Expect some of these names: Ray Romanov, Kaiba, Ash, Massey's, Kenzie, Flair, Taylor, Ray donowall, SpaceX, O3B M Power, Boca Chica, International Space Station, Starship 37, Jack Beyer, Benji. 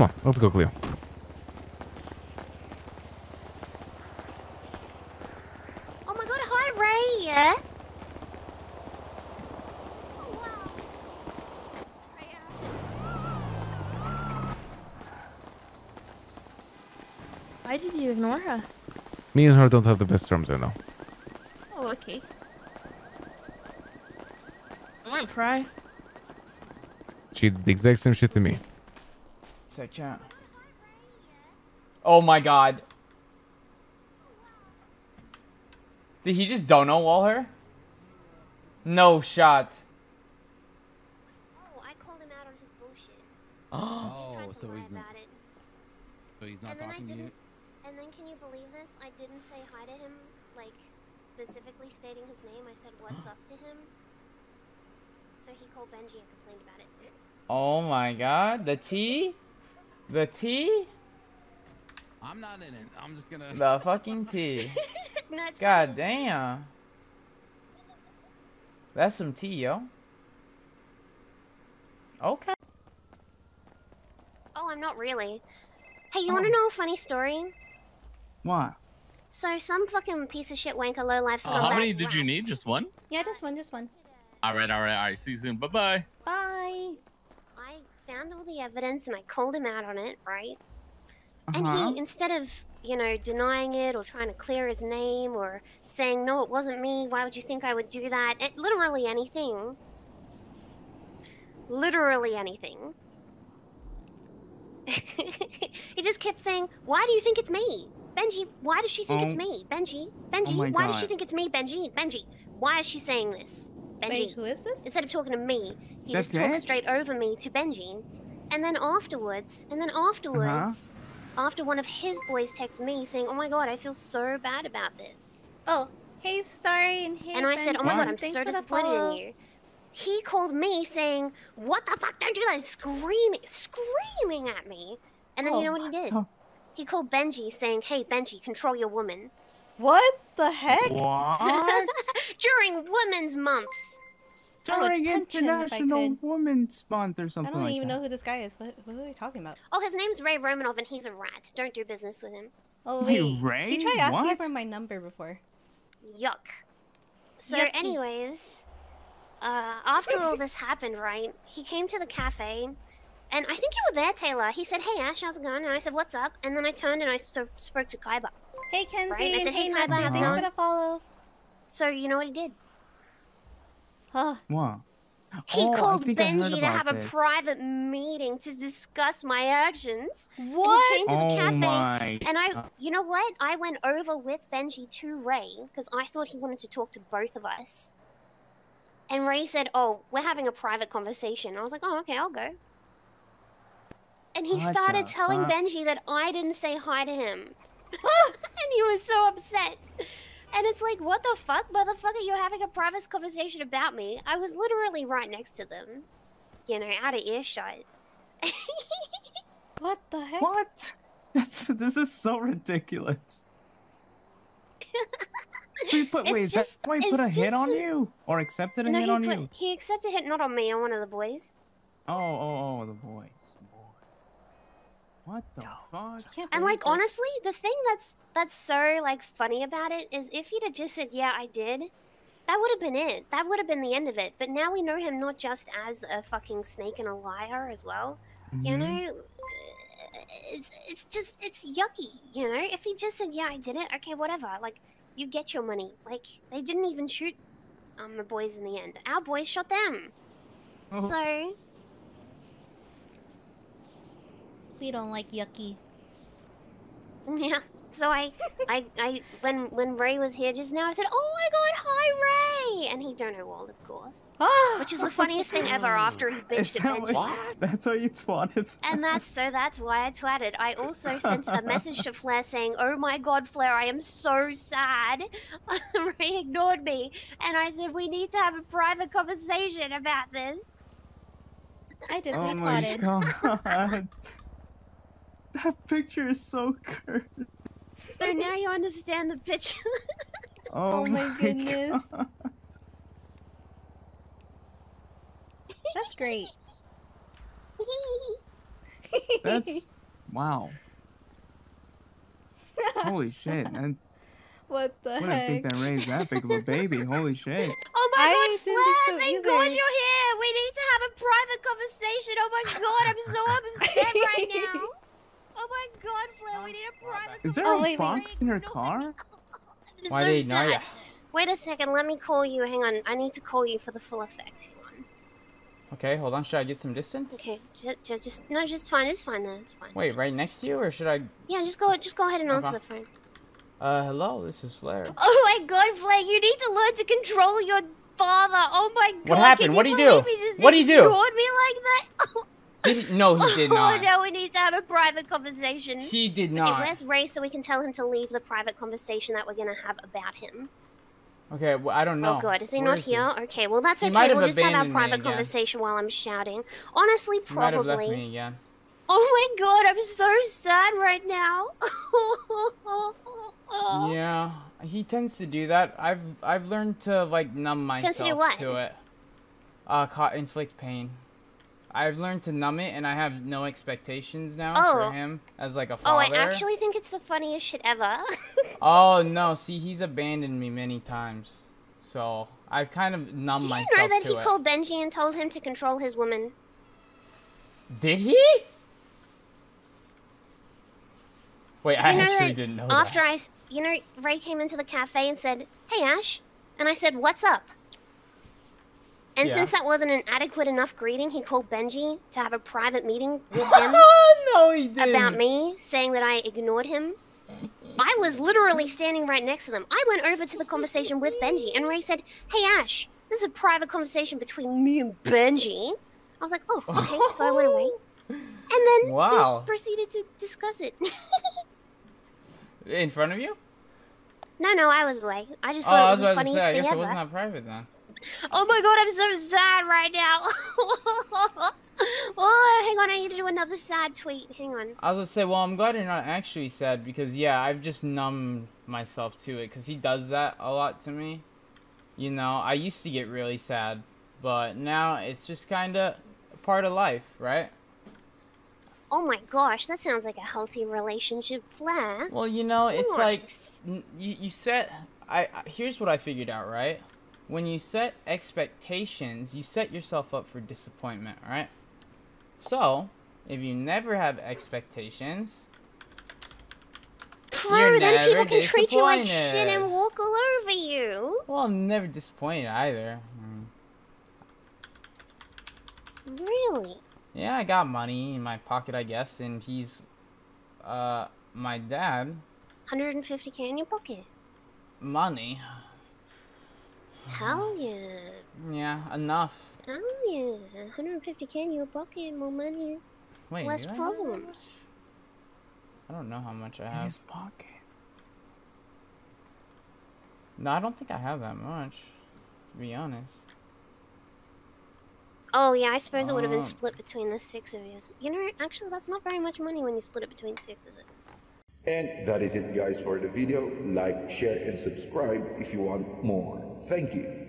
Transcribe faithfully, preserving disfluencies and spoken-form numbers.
Come on, let's go, Cleo. Oh my god, hi, Ray! Why did you ignore her? Me and her don't have the best terms right now. Oh, okay. I won't pry. She did the exact same shit to me. So chat. Oh my god. Did he just dono wall her? No shot. Oh, I called him out on his bullshit. Oh, he so, he's about it. so he's not talking to you? And then, can you believe this? I didn't say hi to him, like, specifically stating his name. I said, what's up to him? So he called Benji and complained about it. Oh my god, the tea? The tea? I'm not in it. I'm just gonna... The fucking tea. God damn. That's some tea, yo. Okay. Oh, I'm not really. Hey, you oh. want to know a funny story? What? So some fucking piece of shit wanker low life scumbag. Uh, how many did rat. you need? Just one? Yeah, just one, just one. All right, all right, all right. See you soon. Bye bye. Bye. I found all the evidence and I called him out on it, right? Uh-huh. And he, instead of, you know, denying it or trying to clear his name or saying, no, it wasn't me, why would you think I would do that? It, literally anything. Literally anything. He just kept saying, why do you think it's me? Benji, why does she think oh. it's me? Benji, Benji, oh why God. does she think it's me? Benji, Benji, why is she saying this? Benji, Wait, who is this? Instead of talking to me, he That's just talked it? straight over me to Benji. And then afterwards, and then afterwards, uh-huh. after one of his boys texts me saying, oh my God, I feel so bad about this. Oh, hey, Starry and hey, And I Benji. said, oh my God, I'm Thanks so disappointed in you. He called me saying, what the fuck, don't do that, screaming, screaming at me. And then oh, you know what he did? He called Benji saying, hey, Benji, control your woman. What the heck? What? During Women's Month. During International Women's Month or something like that. I don't even know who this guy is. What, what are you talking about? Oh, his name's Ray Romanov and he's a rat. Don't do business with him. Oh, wait. Hey, Ray? He tried asking me for my number before. Yuck. So Yucky. anyways... Uh, after all this happened, right, he came to the cafe, and I think you were there, Taylor. He said, hey, Ash, how's it going? And I said, what's up? And then I turned and I so spoke to Kaiba. Hey, Kenzie. Right? I said, hey, hey Kaiba, how's it going? Follow. So, you know what he did? Huh. Wow. He oh, called Benji to have this. a private meeting to discuss my actions. What? And he came to the oh cafe, my. and I, you know what? I went over with Benji to Ray, because I thought he wanted to talk to both of us. And Ray said, oh, we're having a private conversation. I was like, oh, okay, I'll go. And he what started telling fuck? Benji that I didn't say hi to him. And he was so upset. And it's like, what the fuck, motherfucker? You're having a private conversation about me. I was literally right next to them. You know, out of earshot. What the heck? What? That's, this is so ridiculous. He put, wait, is just, that why he put a hit on this... you? Or accepted a no, hit on put, you? He accepted a hit not on me, on one of the boys. Oh, oh, oh, the boys. Boy. What the oh, fuck? And like, this. honestly, the thing that's that's so like funny about it is if he'd have just said, yeah, I did, that would have been it. That would have been the end of it. But now we know him not just as a fucking snake and a liar as well. Mm-hmm. You know? It's, it's just, it's yucky, you know? If he just said, yeah, I did it, okay, whatever. Like... You get your money. Like, they didn't even shoot um, the boys in the end. Our boys shot them. Oh. So... We don't like yucky. Yeah. So I... I... I... When when Ray was here just now, I said, oh my god, hi, Ray! And he dono-walled, of course. Which is the funniest thing ever after he bitched at Benji. What? That's how you twatted. And that's... So that's why I twatted. I also sent a message to Flair saying, oh my god, Flair, I am so sad. Ray ignored me. And I said, we need to have a private conversation about this. I just oh twatted. Oh my god. That picture is so cursed. So now you understand the bitch. Oh, oh my goodness. God. That's great. That's wow. Holy shit. And what the heck? I wouldn't think that Ray's that big of a baby. Holy shit. Oh my god, Flair, thank god you're here. We need to have a private conversation. Oh my god, I'm so upset right now. Oh my god, Flair, we need a private conversation. Is there a box in her car? Why did you know? Wait a second, let me call you. Hang on, I need to call you for the full effect. Hang on. Okay, hold on. Should I get some distance? Okay, just, just no, just fine. It's fine then. It's fine. Wait, right next to you, or should I? Yeah, just go, just go ahead and answer the phone. Uh, hello, this is Flair. Oh my god, Flair, you need to learn to control your father. Oh my god. What happened? What do you do? What do you do? Ignored me like that? Oh. Did he? No, he did not. Oh no, we need to have a private conversation. He did not. Okay, where's Ray so we can tell him to leave the private conversation that we're gonna have about him? Okay, well, I don't know. Oh god, is he Where not is here? He? Okay, well that's he okay. We'll just have our private conversation while I'm shouting. Honestly, probably. He might have left me again. Oh my god, I'm so sad right now. Yeah, he tends to do that. I've I've learned to like numb myself to, do what? to it. Uh, caught inflict pain. I've learned to numb it, and I have no expectations now oh. for him as like a father. Oh, I actually think it's the funniest shit ever. Oh no, see, he's abandoned me many times, so I've kind of numbed myself to it. Did you know that he it. called Benji and told him to control his woman? Did he? Wait, Did I you know actually didn't know after that. After I, you know, Ray came into the cafe and said, "Hey, Ash," and I said, "What's up?" And yeah. since that wasn't an adequate enough greeting, he called Benji to have a private meeting with him no, he didn't. about me, saying that I ignored him. I was literally standing right next to them. I went over to the conversation with Benji, and Ray said, "Hey, Ash, this is a private conversation between me and Benji." I was like, "Oh, okay," so I went away. And then wow. he proceeded to discuss it. In front of you? No, no, I was away. I just thought oh, it was, was the funniest say, thing ever. I guess it was not private then. Oh my god, I'm so sad right now. Oh, hang on, I need to do another sad tweet. Hang on. I was gonna say, well, I'm glad you're not actually sad because, yeah, I've just numbed myself to it because he does that a lot to me. You know, I used to get really sad, but now it's just kind of part of life, right? Oh my gosh, that sounds like a healthy relationship, Flair. Well, you know, it's like, you, you set, I, I, here's what I figured out, right? When you set expectations, you set yourself up for disappointment, right? So, if you never have expectations, True, then people can treat you like shit and walk all over you. Well, I'm never disappointed either. Mm. Really? Yeah, I got money in my pocket, I guess, and he's, uh, my dad. one hundred fifty K in your pocket. Money. Hell yeah. Yeah, enough. Hell yeah. one hundred fifty K in your pocket, more money. Wait, less do I problems. I don't know how much I in have. In his pocket. No, I don't think I have that much, to be honest. Oh, yeah, I suppose oh. it would have been split between the six of you. You know, actually, that's not very much money when you split it between six, is it? And that is it, guys, for the video. Like, share, and subscribe if you want more. Thank you.